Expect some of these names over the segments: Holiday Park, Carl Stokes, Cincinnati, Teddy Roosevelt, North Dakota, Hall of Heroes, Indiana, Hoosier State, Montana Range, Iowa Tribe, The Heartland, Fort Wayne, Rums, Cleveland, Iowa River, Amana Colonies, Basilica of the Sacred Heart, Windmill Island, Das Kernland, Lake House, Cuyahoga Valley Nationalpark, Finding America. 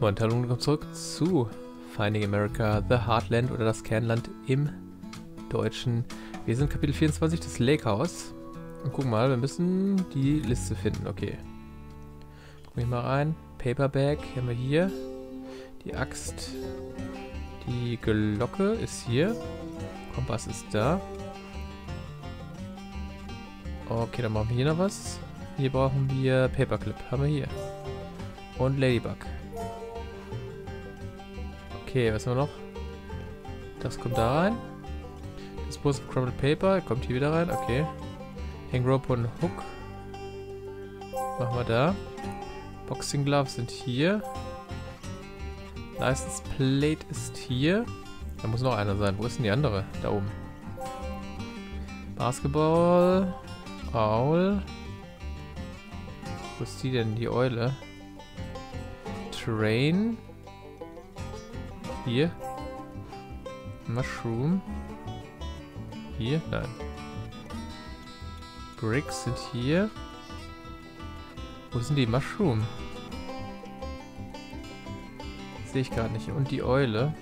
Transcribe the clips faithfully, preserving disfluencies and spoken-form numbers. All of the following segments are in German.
Und hallo und willkommen zurück zu Finding America, The Heartland oder das Kernland im Deutschen. Wir sind Kapitel vierundzwanzig, das Lake House. Und gucken mal, wir müssen die Liste finden. Okay. Gucken wir mal rein. Paperback haben wir hier. Die Axt. Die Glocke ist hier. Kompass ist da. Okay, dann machen wir hier noch was. Hier brauchen wir Paperclip. Haben wir hier. Und Ladybug. Okay, was haben wir noch? Das kommt da rein. Das Post of Crumbled Paper kommt hier wieder rein. Okay. Hang Rope und Hook. Machen wir da. Boxing Gloves sind hier. License Plate ist hier. Da muss noch einer sein. Wo ist denn die andere? Da oben. Basketball. Owl. Wo ist die denn? Die Eule. Train. Hier. Mushroom. Hier? Nein. Bricks sind hier. Wo sind die Mushroom? Sehe ich gerade nicht. Und die Eule.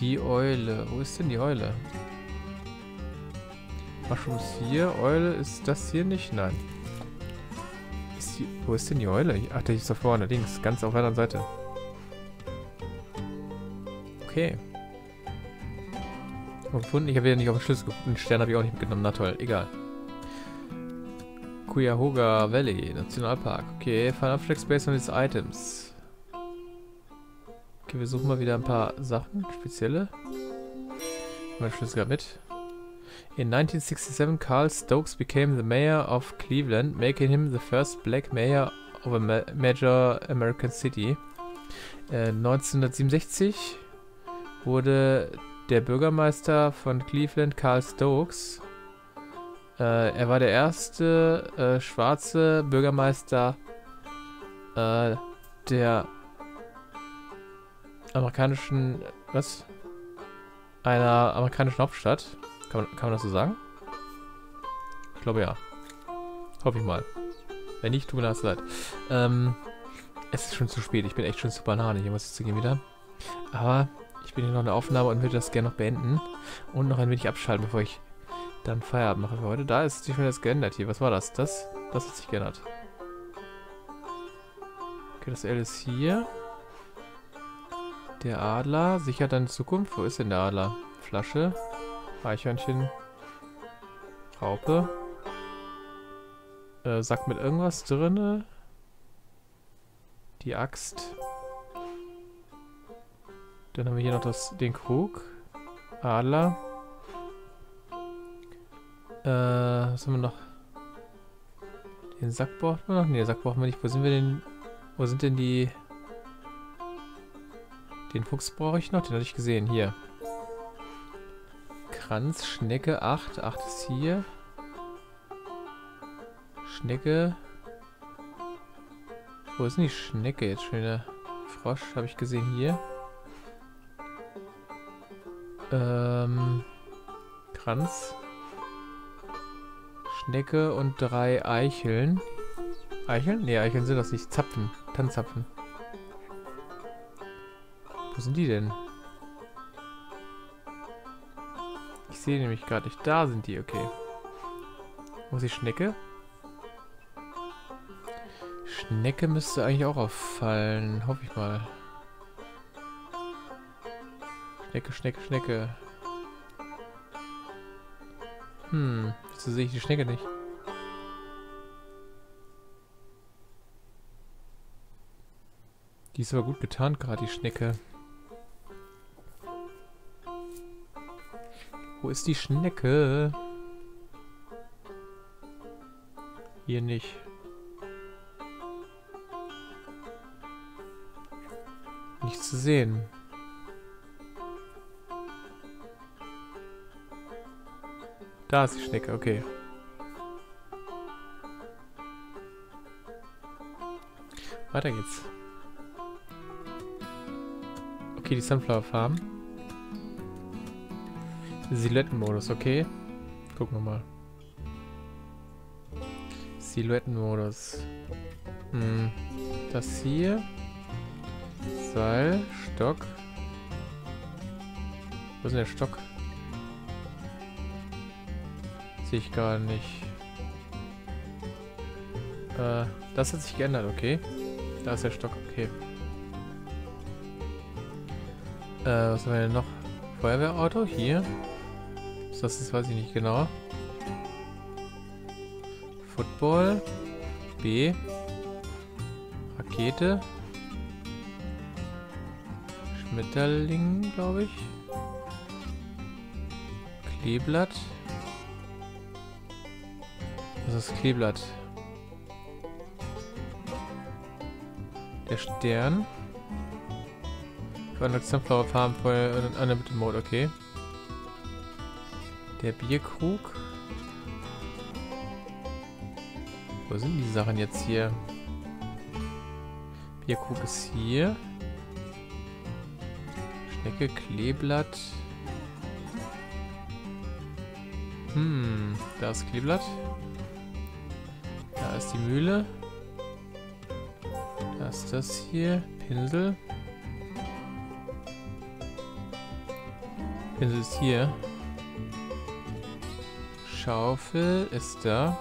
Die Eule. Wo ist denn die Eule? Mushroom ist hier. Eule ist das hier nicht? Nein. Ist die, wo ist denn die Eule? Ach, die ist da vorne. Links. Ganz auf der anderen Seite. Okay. Gefunden. Ich habe wieder nicht auf den Schlüssel gefunden. Den Stern habe ich auch nicht mitgenommen. Na toll, egal. Cuyahoga Valley Nationalpark. Okay, find objects based on these items. Okay, wir suchen mal wieder ein paar Sachen. Spezielle. Mein Schlüssel gab mit. In nineteen sixty-seven, Carl Stokes became the mayor of Cleveland, making him the first black mayor of a ma major American city. Äh, neunzehnhundertsiebenundsechzig wurde der Bürgermeister von Cleveland, Carl Stokes. Äh, er war der erste äh, schwarze Bürgermeister äh, der amerikanischen, was? Einer amerikanischen Hauptstadt. Kann man, kann man das so sagen? Ich glaube ja. Hoffe ich mal. Wenn nicht, tut mir das leid. Ähm, es ist schon zu spät. Ich bin echt schon zu Banane. Hier muss ich zu gehen wieder. Aber ich bin hier noch in der Aufnahme und würde das gerne noch beenden und noch ein wenig abschalten, bevor ich dann Feierabend mache für heute. Da ist sich schon das geändert hier. Was war das? Das, das hat sich geändert. Okay, das L ist hier. Der Adler sichert deine Zukunft. Wo ist denn der Adler? Flasche, Eichhörnchen, Raupe. Äh, Sack mit irgendwas drinne. Die Axt. Dann haben wir hier noch das, den Krug. Adler. Äh, was haben wir noch? Den Sack brauchen wir noch? Ne, den Sack brauchen wir nicht. Wo sind wir denn? Wo sind denn die... Den Fuchs brauche ich noch. Den hatte ich gesehen. Hier. Kranz, Schnecke, acht. acht ist hier. Schnecke. Wo ist denn die Schnecke jetzt? Schöne Frosch habe ich gesehen. Hier. Ähm, Kranz, Schnecke und drei Eicheln. Eicheln? Ne, Eicheln sind das nicht. Zapfen. Tannenzapfen. Wo sind die denn? Ich sehe nämlich gerade nicht. Da sind die, okay. Wo ist die Schnecke? Schnecke müsste eigentlich auch auffallen. Hoffe ich mal. Schnecke, Schnecke, Schnecke. Hm, wieso sehe ich die Schnecke nicht? Die ist aber gut getarnt gerade, die Schnecke. Wo ist die Schnecke? Hier nicht. Nichts zu sehen. Da ist die Schnecke, okay. Weiter geht's. Okay, die Sunflower Farm. Silhouettenmodus, okay. Gucken wir mal. Silhouettenmodus. Hm. Das hier. Seil, Stock. Wo ist denn der Stock? Sehe ich gar nicht. Äh, das hat sich geändert, okay. Da ist der Stock, okay. Äh, was haben wir denn noch? Feuerwehrauto, hier. Was das ist, weiß ich nicht genau. Football. B. Rakete. Schmetterling, glaube ich. Kleeblatt. Was ist das Kleeblatt? Der Stern. Veranlagt Sunflower Farm voll und Unlimited Mode, okay. Der Bierkrug. Wo sind die Sachen jetzt hier? Bierkrug ist hier. Schnecke, Kleeblatt. Hm, da ist Kleeblatt. Da ist die Mühle. Da ist das hier. Pinsel. Pinsel ist hier. Schaufel ist da.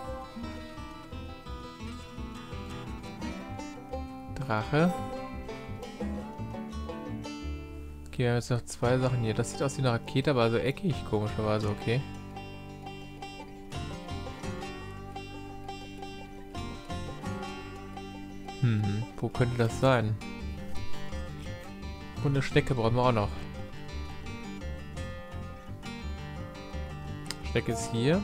Drache. Okay, wir haben jetzt noch zwei Sachen hier. Das sieht aus wie eine Rakete, aber so eckig, komischerweise, okay. Hm, wo könnte das sein? Und eine Schnecke brauchen wir auch noch. Schnecke ist hier.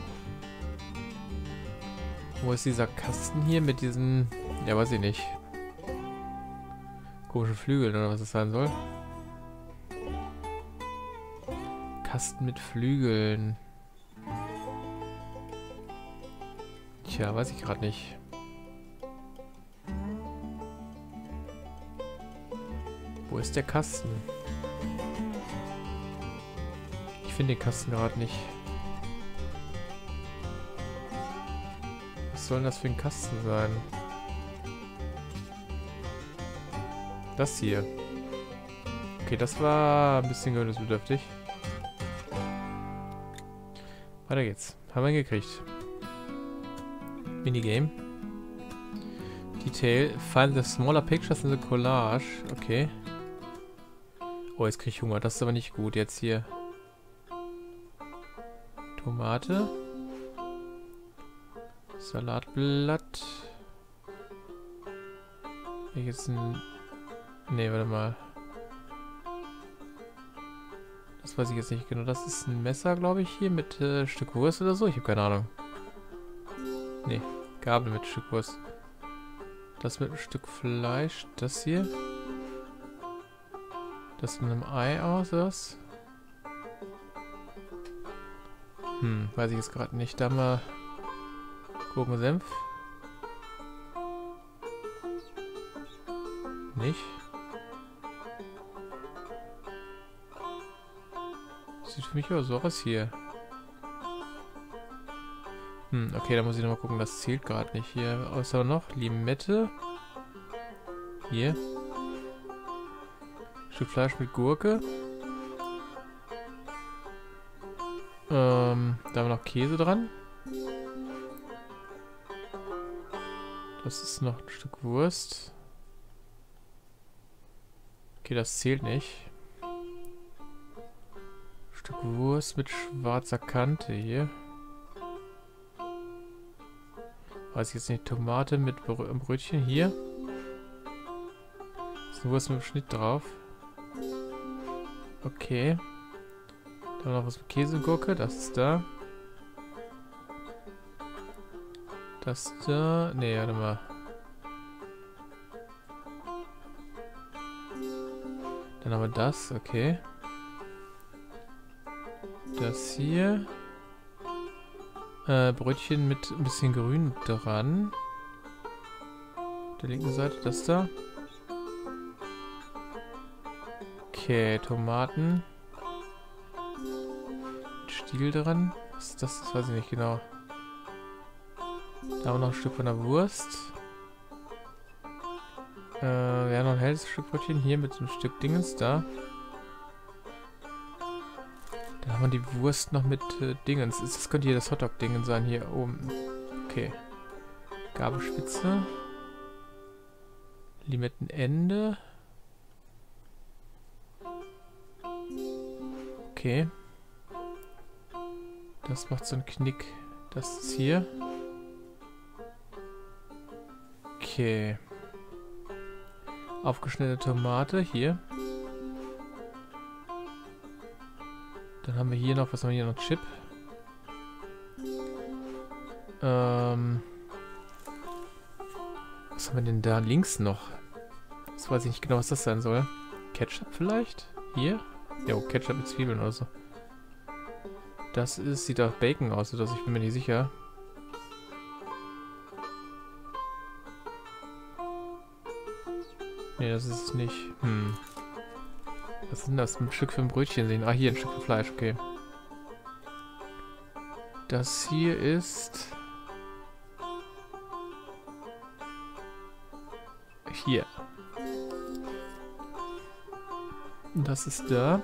Wo ist dieser Kasten hier mit diesen... Ja, weiß ich nicht. Komische Flügel oder was das sein soll. Kasten mit Flügeln. Tja, weiß ich gerade nicht. Wo ist der Kasten? Ich finde den Kasten gerade nicht. Was soll denn das für ein Kasten sein? Das hier. Okay, das war ein bisschen gewöhnungsbedürftig. Weiter geht's. Haben wir ihn gekriegt. Minigame. Detail. Find the smaller pictures in the collage. Okay. Oh, jetzt krieg ich Hunger. Das ist aber nicht gut. Jetzt hier. Tomate. Salatblatt. Hier gibt's ein... Ne, warte mal. Das weiß ich jetzt nicht genau. Das ist ein Messer, glaube ich, hier mit äh, Stück Wurst oder so. Ich habe keine Ahnung. Ne, Gabel mit Stück Wurst. Das mit einem Stück Fleisch. Das hier. Das mit einem Ei aus, oder was? Hm, weiß ich jetzt gerade nicht. Da haben wir Gurkensenf. Nicht. Sieht für mich aber so aus hier. Hm, okay, da muss ich nochmal gucken, das zählt gerade nicht hier. Außer noch Limette. Hier. Stück Fleisch mit Gurke. Ähm, da haben wir noch Käse dran. Das ist noch ein Stück Wurst. Okay, das zählt nicht. Stück Wurst mit schwarzer Kante hier. Weiß ich jetzt nicht. Tomate mit Brö Brötchen hier. Das ist eine Wurst mit dem Schnitt drauf. Okay. Dann noch was mit Käsegurke. Das ist da. Das da. Ne, warte mal. Dann haben wir das, okay. Das hier. Äh, Brötchen mit ein bisschen Grün dran. Auf der linken Seite, das da. Okay, Tomaten. Mit Stiel dran. Was ist das? Das weiß ich nicht genau. Da haben wir noch ein Stück von der Wurst. Äh, wir haben noch ein helles Stück Brötchen hier mit dem Stück Dingens da. Da haben wir die Wurst noch mit äh, Dingens. Das könnte hier das Hotdog-Dingen sein, hier oben. Okay. Gabelspitze. Limettenende. Okay. Das macht so einen Knick. Das ist hier. Okay. Aufgeschnittene Tomate, hier. Dann haben wir hier noch, was haben wir hier noch? Chip. Ähm. Was haben wir denn da links noch? Das weiß ich nicht genau, was das sein soll. Ketchup vielleicht? Hier? Jo, Ketchup mit Zwiebeln oder so. Das ist, sieht auch Bacon aus, oder so, ich bin mir nicht sicher. Ne, das ist es nicht. Hm. Was ist denn das? Ein Stück für ein Brötchen sehen. Ah, hier ein Stück für Fleisch, okay. Das hier ist... Hier. Das ist da.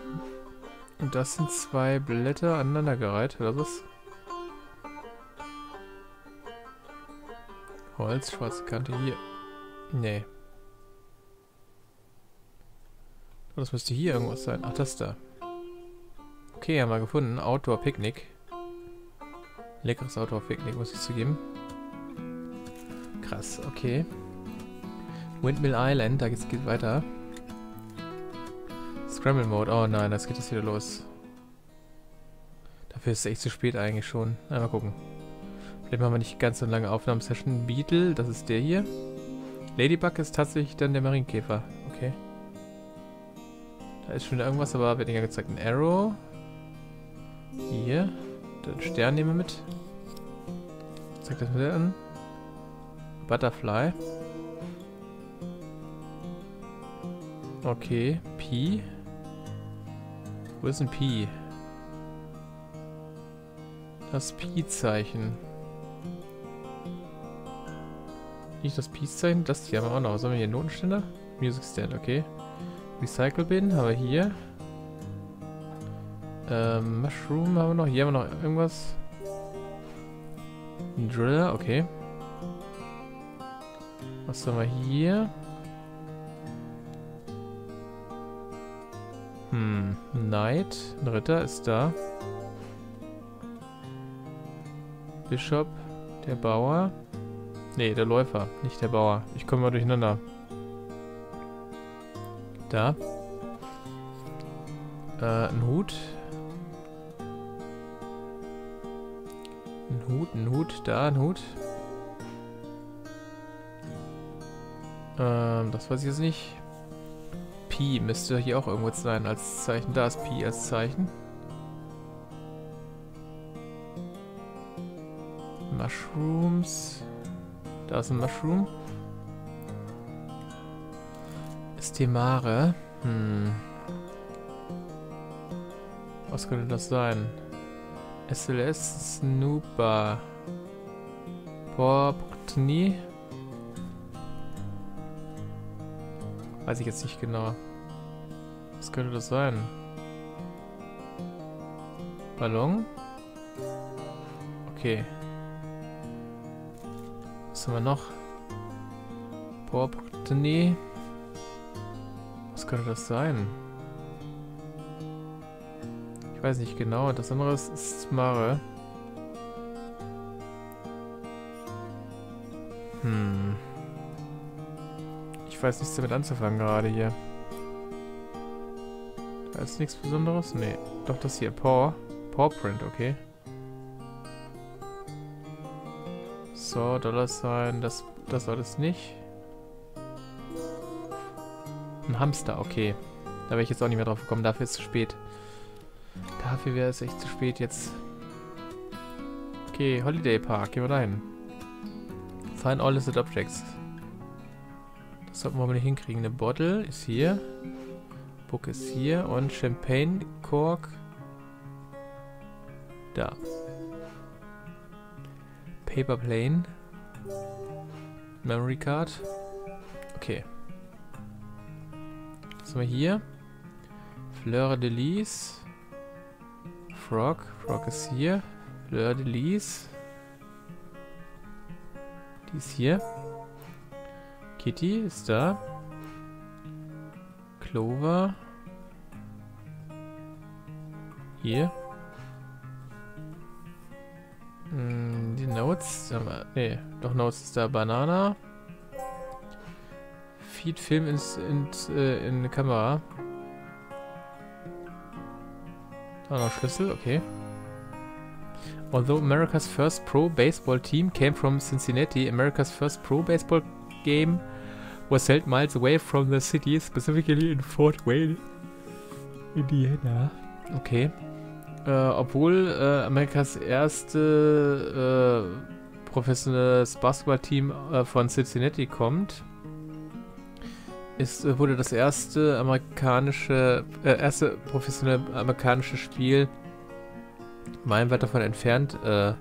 Und das sind zwei Blätter aneinandergereiht, oder was? Holz, schwarze Kante hier. Nee. Das müsste hier irgendwas sein. Ach, das da. Okay, haben wir gefunden. Outdoor-Picknick. Leckeres Outdoor-Picknick, muss ich zugeben. Krass, okay. Windmill Island, da geht's geht weiter. Scramble Mode. Oh nein, jetzt geht das wieder los. Dafür ist es echt zu spät eigentlich schon. Na, mal gucken. Vielleicht machen wir nicht ganz so eine lange Aufnahmesession. Beetle, das ist der hier. Ladybug ist tatsächlich dann der Marienkäfer. Okay. Da ist schon wieder irgendwas, aber wird ja gezeigt. Ein Arrow. Hier. Den Stern nehmen wir mit. Zeig das mal an. Butterfly. Okay. Pie. Wo ist ein Pi? Das Pi-Zeichen. Nicht das Pi-Zeichen, das hier haben wir auch noch. Was haben wir hier? Notenständer? Music Stand, okay. Recycle Bin haben wir hier. Ähm, Mushroom haben wir noch. Hier haben wir noch irgendwas. Ein Driller, okay. Was haben wir hier? Hm, Knight. Ein Ritter ist da. Bishop. Der Bauer. Ne, der Läufer, nicht der Bauer. Ich komme mal durcheinander. Da. Äh, ein Hut. Ein Hut, ein Hut, da, ein Hut. Ähm, das weiß ich jetzt nicht. Pi müsste hier auch irgendwo sein als Zeichen. Da ist Pi als Zeichen. Mushrooms. Da ist ein Mushroom. Stemare. Hm. Was könnte das sein? S L S Snooper. Portni. Weiß ich jetzt nicht genau. Was könnte das sein? Ballon? Okay. Was haben wir noch? Portni. Was könnte das sein? Ich weiß nicht genau. Das andere ist, ist Mare. Hm. Ich weiß nichts damit anzufangen gerade hier. Da ist nichts Besonderes? Nee. Doch das hier. Paw. Pawprint, okay. So, Dollar Sign. Das, das war das nicht. Ein Hamster, okay. Da wäre ich jetzt auch nicht mehr drauf gekommen. Dafür ist es zu spät. Dafür wäre es echt zu spät jetzt. Okay, Holiday Park. Gehen wir da hin. Find all listed objects. Das sollten wir mal nicht hinkriegen. Eine Bottle ist hier. Book ist hier. Und Champagne Cork. Da. Paper Plane. Memory Card. Okay. Was haben wir hier? Fleur de Lis. Frog. Frog ist hier. Fleur de Lis. Die ist hier. Kitty ist da. Clover. Hier. Hm, die Notes. Ne, doch Notes ist da. Banana. Feed Film ins, ins, äh, in eine Kamera. Da noch Schlüssel, okay. Although America's first pro baseball team came from Cincinnati, America's first pro baseball game was held miles away from the city, specifically in Fort Wayne, Indiana. Okay. Äh, obwohl äh, Amerikas erste äh, professionelles Basketballteam äh, von Cincinnati kommt, ist, äh, wurde das erste amerikanische, äh, erste professionelle amerikanische Spiel meilenweit davon entfernt äh, äh,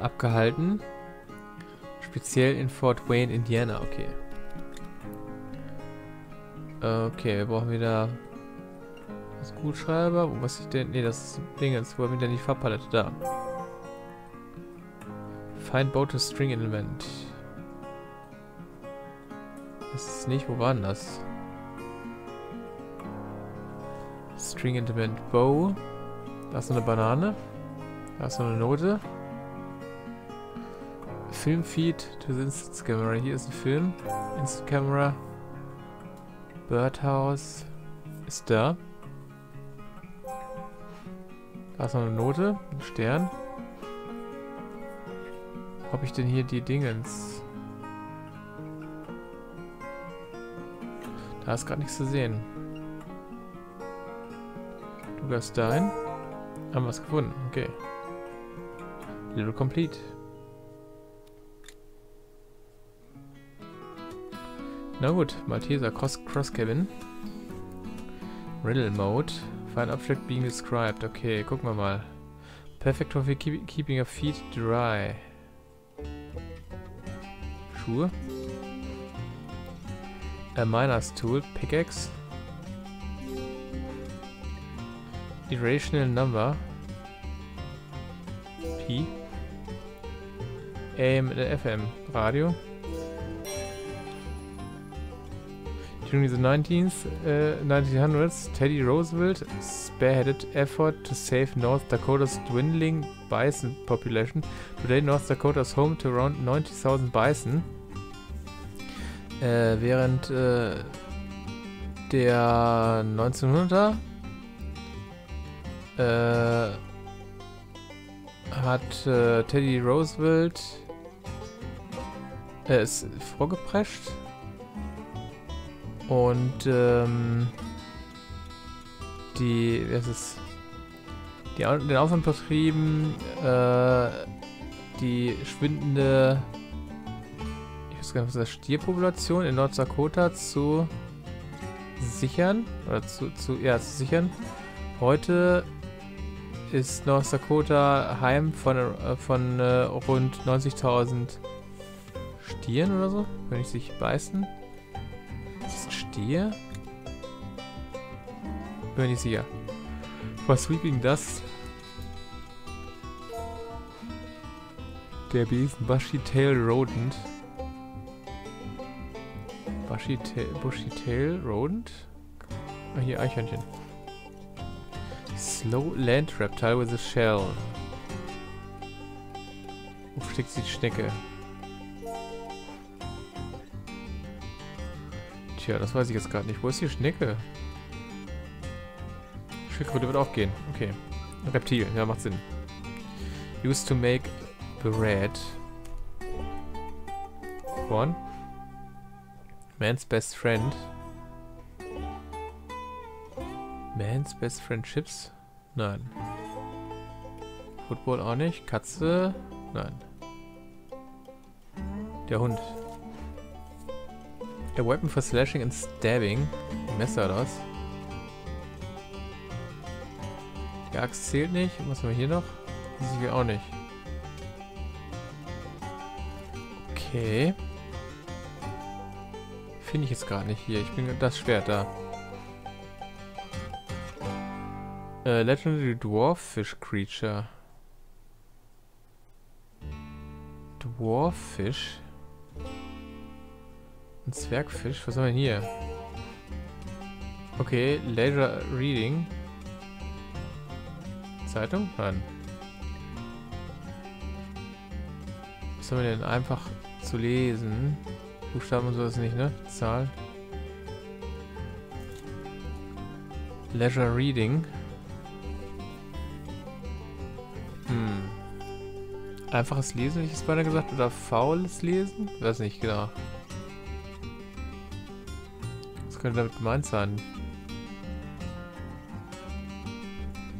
abgehalten. Speziell in Fort Wayne, Indiana, okay. Okay, wir brauchen wieder das Gutschreiber. Wo muss ich denn? Ne, das ist Dingens. Wo haben wir denn die Farbpalette? Da. Find Boat to String Element. Das ist nicht. Wo war denn das? String Element Bow. Da ist noch eine Banane. Da ist noch eine Note. Filmfeed to the Instant Camera. Hier ist ein Film. Instant Camera. Birdhouse ist da. Da ist noch eine Note. Ein Stern. Hab ich denn hier die Dingens? Da ist gerade nichts zu sehen. Du gehst dahin. Haben wir es gefunden. Okay. Level complete. Na gut, Malteser Cross, Cross Cabin. Riddle Mode. Find Object being described. Okay, gucken wir mal. Perfect for keep, keeping your feet dry. Schuhe. A Miner's Tool. Pickaxe. Irrational Number. P. A M and F M. Radio. During the nineteen hundreds, Teddy Roosevelt spearheaded effort to save North Dakota's dwindling bison population. Today, North Dakota is home to around ninety thousand bison. Äh, während äh, der neunzehnhunderter äh, hat äh, Teddy Roosevelt äh, ist vorgeprescht. Und ähm, die, was ist, die, den Aufwand betrieben, äh, die schwindende, ich weiß gar nicht, was das, Stierpopulation in North Dakota zu sichern, oder zu, zu, ja, zu sichern. Heute ist North Dakota heim von, äh, von äh, rund neunzigtausend Stieren oder so, wenn ich sich beißen. Stier? Bin ich sicher. For sweeping dust. Der Besen Bushy Tail Rodent. Bushy Tail, Bushy Tail Rodent? Ah, hier, Eichhörnchen. Slow Land Reptile with a Shell. Wo steckt die Schnecke? Tja, das weiß ich jetzt gerade nicht. Wo ist die Schnecke? Schildkröte wird auch gehen. Okay. Reptil. Ja, macht Sinn. Used to make bread. One. Man's best friend. Man's best friend Chips? Nein. Football auch nicht. Katze? Nein. Der Hund. A weapon for slashing and stabbing. Messer das. Die Axt zählt nicht. Was haben wir hier noch? Das sehen wir auch nicht. Okay. Finde ich jetzt gerade nicht hier. Ich bin das Schwert da. Äh, Legendary Dwarffish Creature. Dwarffish? Ein Zwergfisch? Was haben wir hier? Okay, Leisure Reading. Zeitung? Nein. Was haben wir denn einfach zu lesen? Buchstaben und sowas nicht, ne? Zahl. Leisure Reading. Hm. Einfaches Lesen, hätte ich es beinahe gesagt. Oder faules Lesen? Weiß nicht genau. Was könnte damit gemeint sein?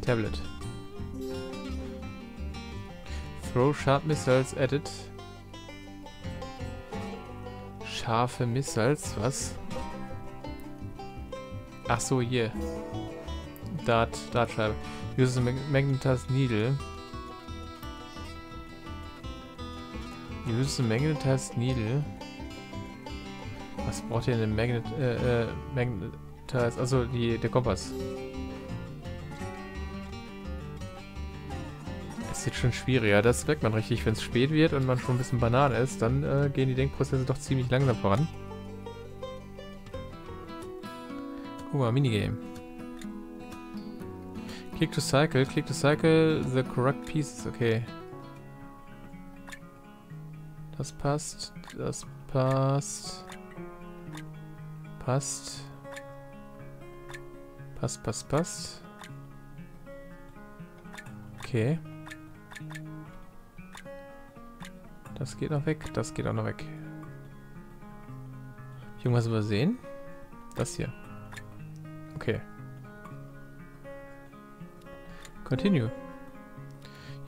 Tablet. Throw sharp missiles at it. Scharfe Missiles, was? Ach so, hier. Dart, Dartscheibe. Use a magnetized needle. Use a magnetized needle. Was braucht ihr denn? Magnet, äh, äh, magnetized, also die, der Kompass. Ist jetzt schon schwieriger. Das merkt man richtig, wenn es spät wird und man schon ein bisschen Banane ist, dann äh, gehen die Denkprozesse doch ziemlich langsam voran. Guck mal, Minigame. Click to cycle, click to cycle the correct pieces, okay. Das passt, das passt. Passt. Passt, passt, passt. Okay. Das geht noch weg, das geht auch noch weg. Hab ich irgendwas übersehen? Das hier. Okay. Continue.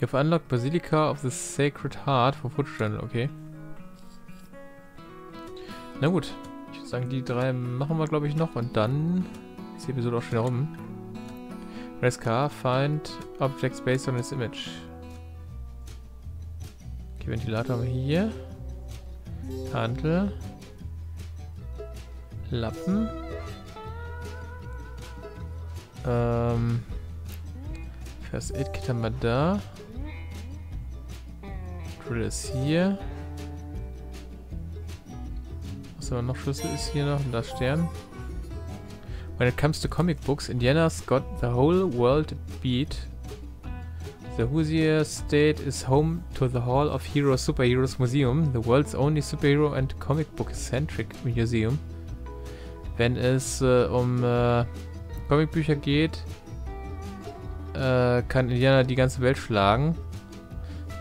You have unlocked Basilica of the Sacred Heart vom Foot Journal, okay. Na gut. Ich würde sagen, die drei machen wir, glaube ich, noch und dann ist die Episode auch schon rum. Race car, find objects based on its image. Okay, Ventilator haben wir hier. Hantel. Lappen. Ähm. First Aid Kit haben wir da. Drill ist hier. Was haben wir noch? Schlüssel ist hier noch. Und das Stern. When it comes to comic books, Indiana's got the whole world beat. The Hoosier State is home to the Hall of Heroes Superheroes Museum, the world's only superhero and comic book-centric museum. Wenn es äh, um äh, Comicbücher geht, äh, kann Indiana die ganze Welt schlagen.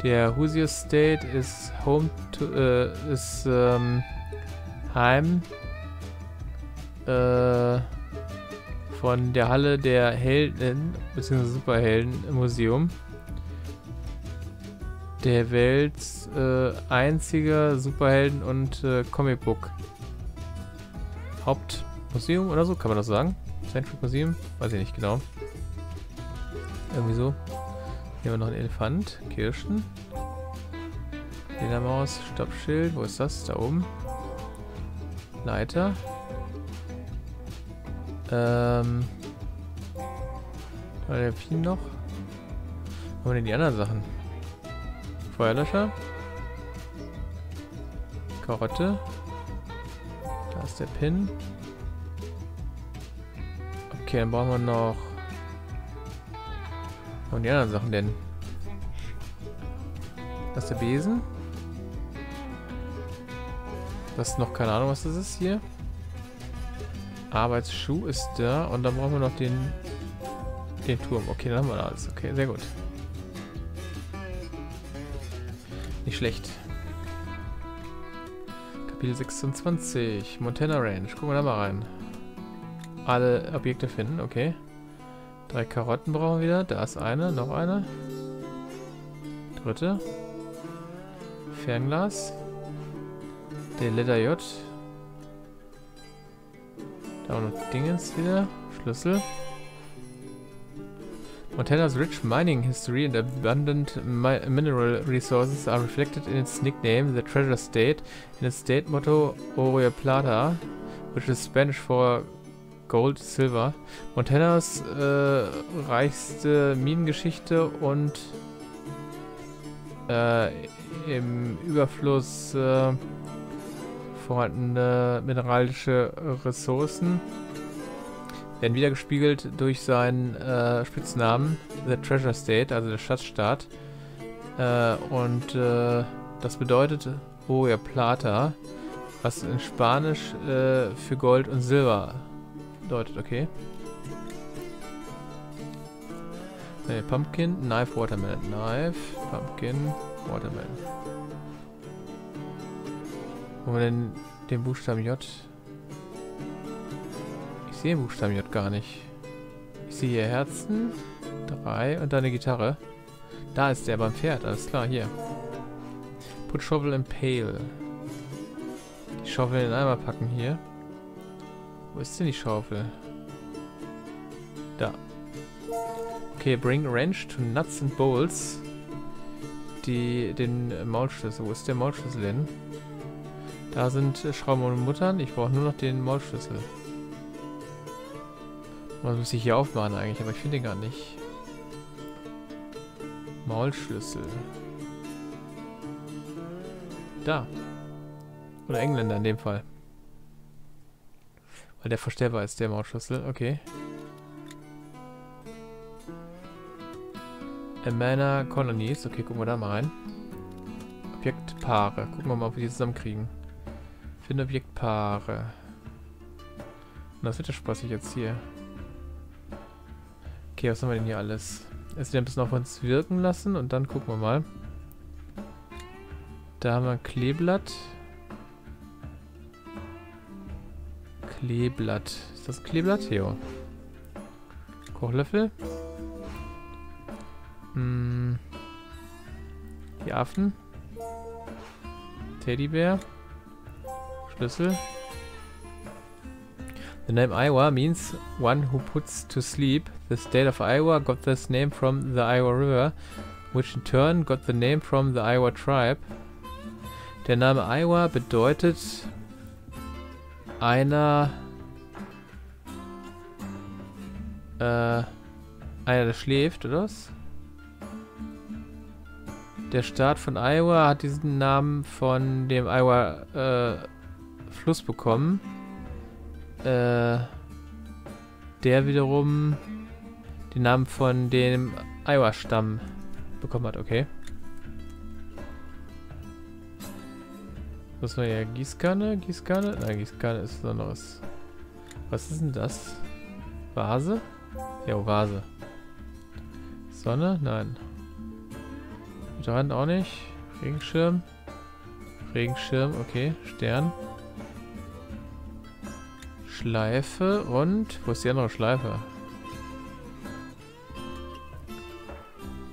Der Hoosier State is home to, äh, is, ähm, heim, äh, von der Halle der Helden, bzw. Superhelden im Museum. Der Welts äh, einziger Superhelden- und äh, Comicbook-Hauptmuseum oder so, kann man das sagen? Centric Museum? Weiß ich nicht genau. Irgendwie so. Hier haben wir noch einen Elefant. Kirschen. Ledermaus. Stoppschild. Wo ist das? Da oben. Leiter. Ähm. Da war der Pin noch. Wo haben wir denn die anderen Sachen? Feuerlöscher. Karotte. Da ist der Pin. Okay, dann brauchen wir noch... Und die anderen Sachen denn? Das ist der Besen. Das ist noch keine Ahnung, was das ist hier. Arbeitsschuh ist da. Und dann brauchen wir noch den, den Turm. Okay, dann haben wir alles. Okay, sehr gut. Nicht schlecht. Kapitel sechsundzwanzig. Montana Range. Gucken wir da mal rein. Alle Objekte finden, okay. Drei Karotten brauchen wir wieder. Da ist eine, noch eine. Dritte. Fernglas. Der Letter J. Da auch noch Dingens wieder. Schlüssel. Montana's rich mining history and abundant mi mineral resources are reflected in its nickname, the Treasure State, in its state motto Oro Plata, which is Spanish for Gold, Silver. Montanas äh, reichste Minengeschichte und äh, im Überfluss äh, vorhandene mineralische Ressourcen werden wiedergespiegelt durch seinen äh, Spitznamen The Treasure State, also der Schatzstaat. Äh, und äh, das bedeutet Hoya Plata, was in Spanisch äh, für Gold und Silber bedeutet, okay. Äh, Pumpkin, Knife, Watermelon, Knife, Pumpkin, Watermelon. Wo wir denn den Buchstaben J? Ich sehe den Buchstaben J gar nicht. Ich sehe hier Herzen, drei und dann eine Gitarre. Da ist der beim Pferd, alles klar, hier. Put Shovel in Pail. Die Schaufel in den Eimer packen hier. Wo ist denn die Schaufel? Da. Okay, bring wrench to nuts and bolts. Die, den Maulschlüssel. Wo ist der Maulschlüssel hin? Da sind Schrauben und Muttern. Ich brauche nur noch den Maulschlüssel. Was muss ich hier aufmachen eigentlich? Aber ich finde den gar nicht. Maulschlüssel. Da. Oder Engländer in dem Fall. Weil der verstellbar ist, der Mautschlüssel. Okay. Amana Colonies. Okay, gucken wir da mal rein. Objektpaare. Gucken wir mal, ob wir die zusammenkriegen. Finde Objektpaare. Und das wird ja spaßig jetzt hier. Okay, was haben wir denn hier alles? Erst wieder ein bisschen auf uns wirken lassen und dann gucken wir mal. Da haben wir ein Kleeblatt. Kleeblatt. Ist das ein Kleeblatt? Jo. Kochlöffel. Hm. Die Affen. Teddybär. Schlüssel. The name Iowa means one who puts to sleep. The state of Iowa got this name from the Iowa River, which in turn got the name from the Iowa Tribe. Der Name Iowa bedeutet einer äh, einer der schläft, oder was? Der Staat von Iowa hat diesen Namen von dem Iowa äh, Fluss bekommen, äh, der wiederum den Namen von dem Iowa Stamm bekommen hat, okay. Was war ja Gießkanne? Gießkanne? Nein, Gießkanne ist was anderes. Was ist denn das? Vase? Ja, Vase. Sonne? Nein. Hydrant auch nicht. Regenschirm. Regenschirm, okay. Stern. Schleife und... Wo ist die andere Schleife?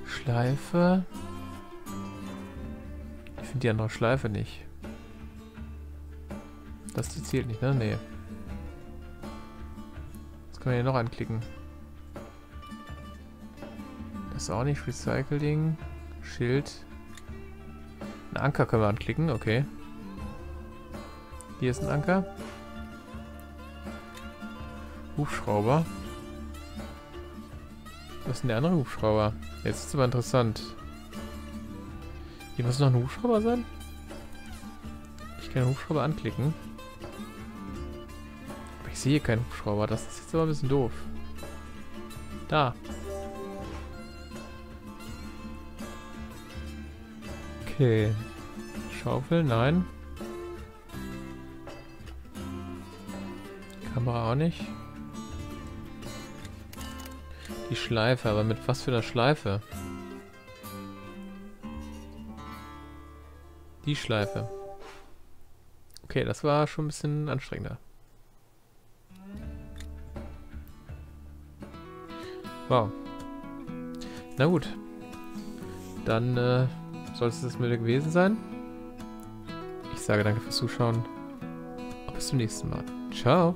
Schleife. Ich finde die andere Schleife nicht. Das zählt nicht, ne? Nee. Das können wir hier noch anklicken. Das ist auch nicht. Recycling. Schild. Ein Anker können wir anklicken, okay. Hier ist ein Anker. Hubschrauber. Was ist denn der andere Hubschrauber? Jetzt ist es aber interessant. Hier muss noch ein Hubschrauber sein? Ich kann den Hubschrauber anklicken. Ich sehe keinen Hubschrauber, das ist jetzt aber ein bisschen doof. Da. Okay. Schaufel, nein. Kamera auch nicht. Die Schleife, aber mit was für einer Schleife? Die Schleife. Okay, das war schon ein bisschen anstrengender. Wow. Na gut. Dann äh, soll es das mit dir gewesen sein. Ich sage danke fürs Zuschauen. Bis zum nächsten Mal. Ciao.